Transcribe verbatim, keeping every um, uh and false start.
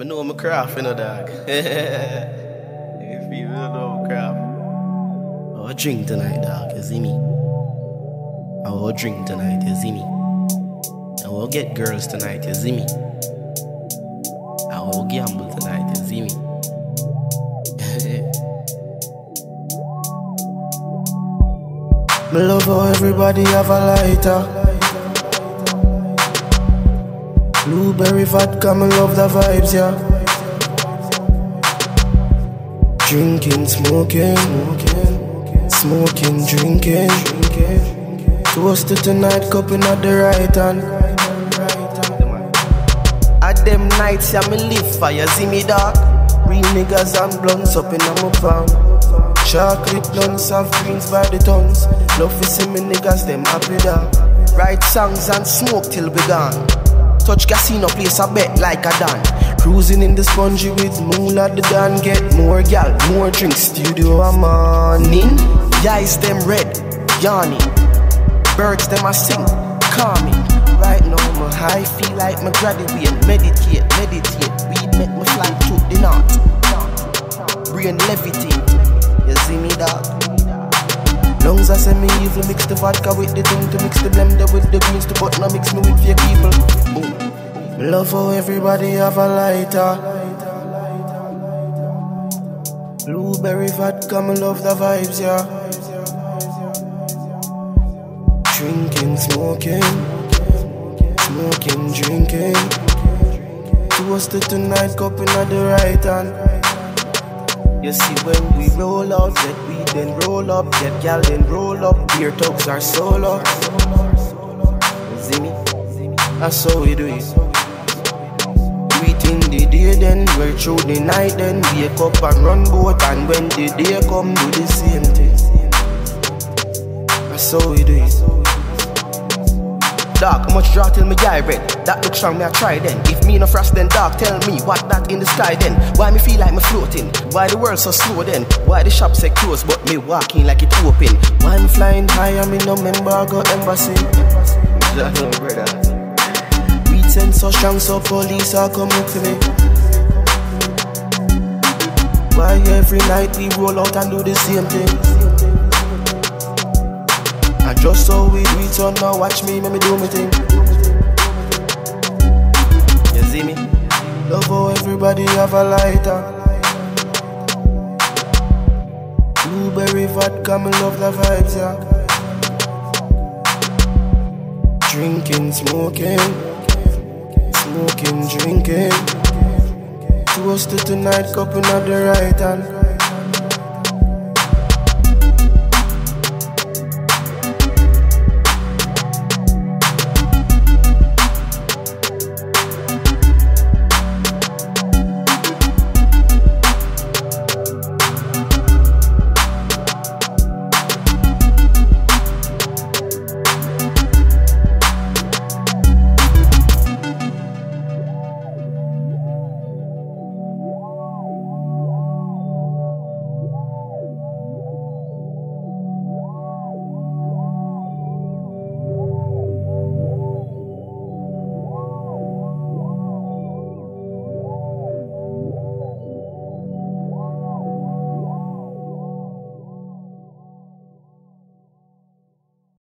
I know I'm a craft, you know, dog. If you don't know I'm craft. I will drink tonight, dog, you see me? I will drink tonight, you see me? I will get girls tonight, you see me? I will gamble tonight, you see me? Me love how everybody have a lighter. Blueberry vodka, me love the vibes, yeah. Drinking, smoking, smoking, drinking. Toast to tonight, cup in at the right hand. At them nights, yeah, me live fire, see me dark. Real niggas and blunts up in my palm. Chocolate nuns and greens by the tons. Love to see me niggas, them happy down. Write songs and smoke till we gone. Touch casino, place a bet like a dan. Cruising in the spongy with moon at the dan. Get more gal, more drinks, studio a morning. Guys them red, yawning. Birds them a sing, calming. Right now my high feel like my graduate. Meditate, meditate, weed make me fly to the north. Brain levitate. You see me dog. Lungs I say me evil. Mix the vodka with the thing. To mix the blender with the greens. To but now mix me with fake people. Ooh. Love how everybody have a lighter. Blueberry vodka, me love the vibes, yeah. Drinking, smoking, smoking, drinking. Toast to tonight, cup in at the right hand. You see when we roll out, let we then roll up, let y'all then roll up. Beer tugs are solo. See me? That's how we do it. We it in the day then, we're through the night then. Wake up and run boat, and when the day come, do the same thing. That's how we do it. Dark, much draw till me guy red. That looks strong, me I try then. If me no frost then dark, tell me what that in the sky then. Why me feel like me floating? Why the world so slow then? Why the shop say close but me walking like it open? Why me flying higher, me no member I got embassy. That no brother. We ten so strong so police are coming to me. Why every night we roll out and do the same thing? And just so we do it on now, watch me, make me do me thing. Me. Love how everybody have a lighter. Blueberry vodka, me love the vibes, yeah. Drinking, smoking, smoking, drinking. Toast to tonight, cup in at the right hand.